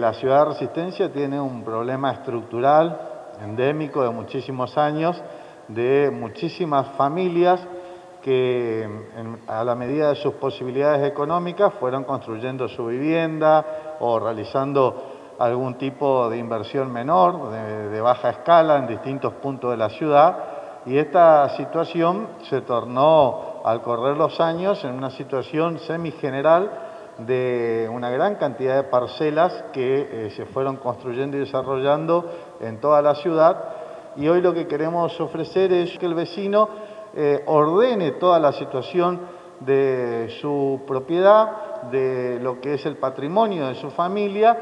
La ciudad de Resistencia tiene un problema estructural, endémico de muchísimos años, de muchísimas familias que a la medida de sus posibilidades económicas fueron construyendo su vivienda o realizando algún tipo de inversión menor, de baja escala en distintos puntos de la ciudad, y esta situación se tornó al correr los años en una situación semigeneral de una gran cantidad de parcelas que se fueron construyendo y desarrollando en toda la ciudad, y hoy lo que queremos ofrecer es que el vecino ordene toda la situación de su propiedad, de lo que es el patrimonio de su familia,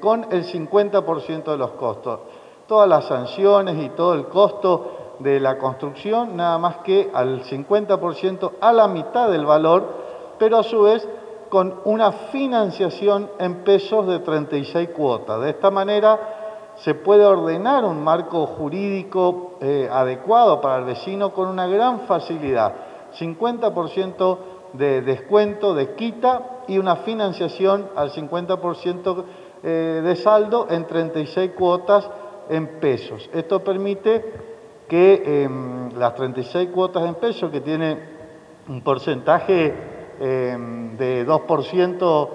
con el 50% de los costos. Todas las sanciones y todo el costo de la construcción, nada más que al 50%, a la mitad del valor, pero a su vez con una financiación en pesos de 36 cuotas. De esta manera se puede ordenar un marco jurídico adecuado para el vecino con una gran facilidad. 50% de descuento, de quita, y una financiación al 50% de saldo en 36 cuotas en pesos. Esto permite que las 36 cuotas en pesos, que tiene un porcentaje de 2%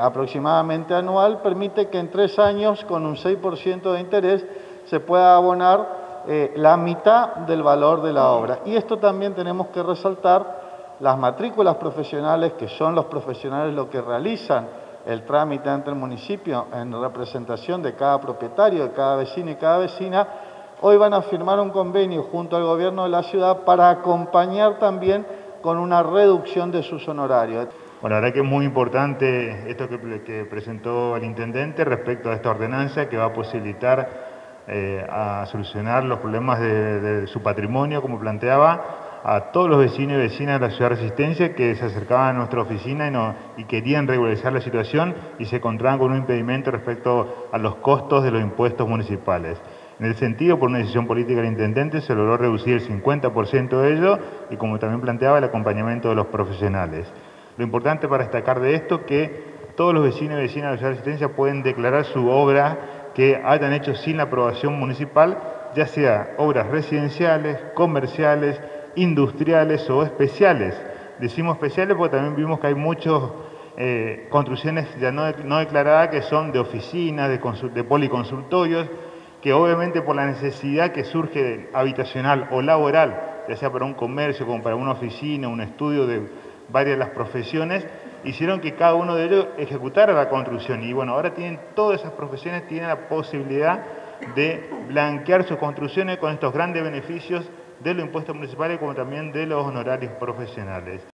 aproximadamente anual, permite que en 3 años, con un 6% de interés, se pueda abonar la mitad del valor de la obra. Y esto también tenemos que resaltar: las matrículas profesionales, que son los profesionales los que realizan el trámite ante el municipio en representación de cada propietario, de cada vecino y cada vecina, hoy van a firmar un convenio junto al gobierno de la ciudad para acompañar también con una reducción de sus honorarios. Bueno, la verdad que es muy importante esto que presentó el intendente respecto a esta ordenanza, que va a posibilitar a solucionar los problemas de su patrimonio, como planteaba, a todos los vecinos y vecinas de la ciudad de Resistencia que se acercaban a nuestra oficina y querían regularizar la situación y se encontraban con un impedimento respecto a los costos de los impuestos municipales. En el sentido, por una decisión política del intendente, se logró reducir el 50% de ello y, como también planteaba, el acompañamiento de los profesionales. Lo importante para destacar de esto es que todos los vecinos y vecinas de la ciudad de Resistencia pueden declarar su obra que hayan hecho sin la aprobación municipal, ya sea obras residenciales, comerciales, industriales o especiales. Decimos especiales porque también vimos que hay muchos construcciones ya no declaradas, que son de oficinas, de policonsultorios, que obviamente por la necesidad que surge habitacional o laboral, ya sea para un comercio, como para una oficina, un estudio de varias de las profesiones, hicieron que cada uno de ellos ejecutara la construcción. Y bueno, ahora tienen todas esas profesiones, tienen la posibilidad de blanquear sus construcciones con estos grandes beneficios de los impuestos municipales, como también de los honorarios profesionales.